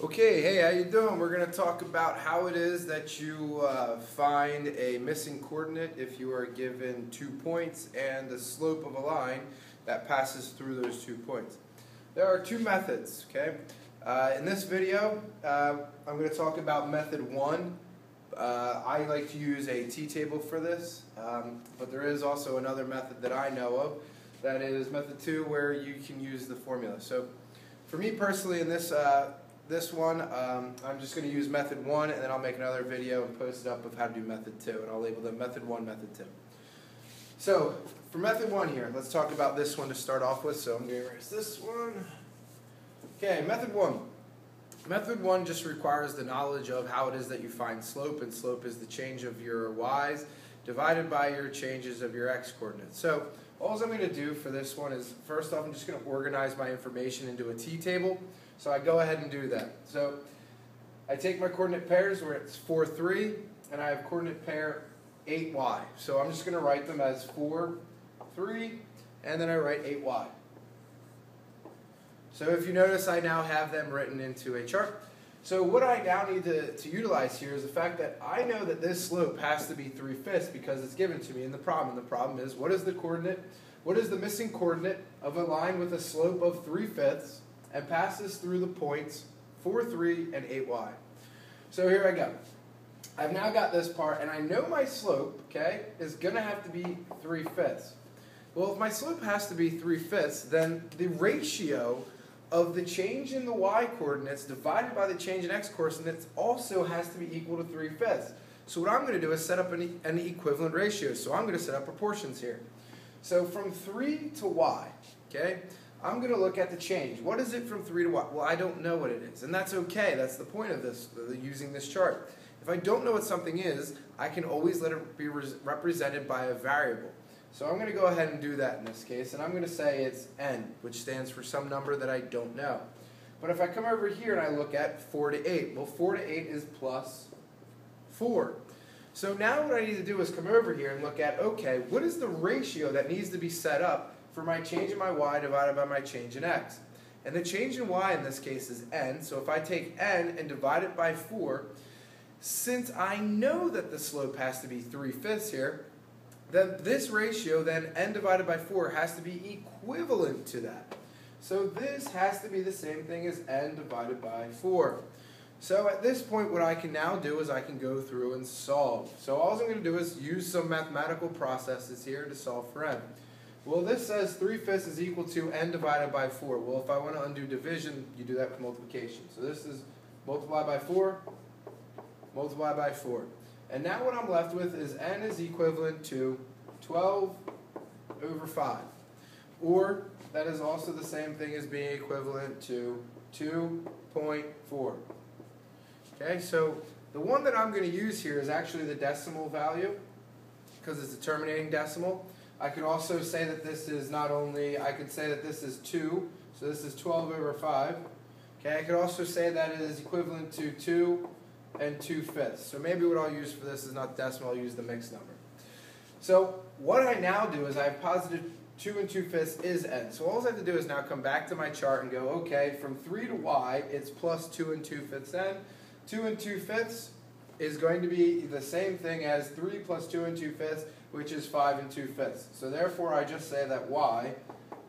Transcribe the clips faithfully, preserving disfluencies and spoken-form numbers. Okay, hey, how you doing? We're going to talk about how it is that you uh, find a missing coordinate if you are given two points and the slope of a line that passes through those two points. There are two methods, okay? Uh, in this video, uh, I'm going to talk about method one. Uh, I like to use a t-table for this, um, but there is also another method that I know of that is method two, where you can use the formula. So, for me personally, in this uh, This one, um, I'm just going to use method one, and then I'll make another video and post it up of how to do method two, and I'll label them method one, method two. So, for method one here, let's talk about this one to start off with, so I'm going to erase this one. Okay, method one. Method one just requires the knowledge of how it is that you find slope, and slope is the change of your y's divided by your changes of your x coordinates. So, all I'm going to do for this one is, first off, I'm just going to organize my information into a t-table. So I go ahead and do that. So I take my coordinate pairs where it's four, three, and I have coordinate pair eight y. So I'm just going to write them as four, three, and then I write eight y. So if you notice, I now have them written into a chart. So what I now need to, to utilize here is the fact that I know that this slope has to be three fifths because it's given to me in the problem. And the problem is, what is the coordinate? What is the missing coordinate of a line with a slope of three fifths? And passes through the points four, three, and eight y. So here I go. I've now got this part, and I know my slope, okay, is going to have to be three fifths. Well, if my slope has to be three fifths, then the ratio of the change in the y-coordinates divided by the change in x-coordinates also has to be equal to three fifths. So what I'm going to do is set up an, an equivalent ratio. So I'm going to set up proportions here. So from three to y, okay, I'm going to look at the change. What is it from three to what? Well, I don't know what it is, and that's okay. That's the point of this, using this chart. If I don't know what something is, I can always let it be represented by a variable. So I'm going to go ahead and do that in this case, and I'm going to say it's n, which stands for some number that I don't know. But if I come over here and I look at four to eight, well, four to eight is plus four. So now what I need to do is come over here and look at, okay, what is the ratio that needs to be set up for my change in my y divided by my change in x? And the change in y in this case is n, so if I take n and divide it by four, since I know that the slope has to be three fifths here, then this ratio, then n divided by four, has to be equivalent to that. So this has to be the same thing as n divided by four. So at this point, what I can now do is I can go through and solve. So all I'm going to do is use some mathematical processes here to solve for n. Well, this says three fifths is equal to n divided by four. Well, if I want to undo division, you do that with multiplication. So this is multiply by four, multiply by four. And now what I'm left with is n is equivalent to twelve over five. Or that is also the same thing as being equivalent to two point four. Okay, so the one that I'm going to use here is actually the decimal value because it's a terminating decimal. I could also say that this is not only, I could say that this is two, so this is twelve over five. Okay, I could also say that it is equivalent to two and two fifths. So maybe what I'll use for this is not decimal, I'll use the mixed number. So what I now do is I have positive two and two fifths is n. So all I have to do is now come back to my chart and go, okay, from three to y, it's plus two and two fifths n. two and two fifths is going to be the same thing as three plus two and two fifths, which is five and two fifths. So therefore, I just say that y,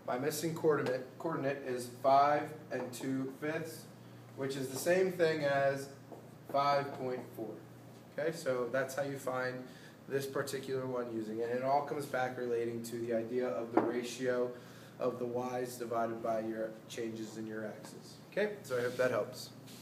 my missing coordinate, coordinate is five and two fifths, which is the same thing as five point four. Okay, so that's how you find this particular one using it. And it all comes back relating to the idea of the ratio of the y's divided by your changes in your x's. Okay, so I hope that helps.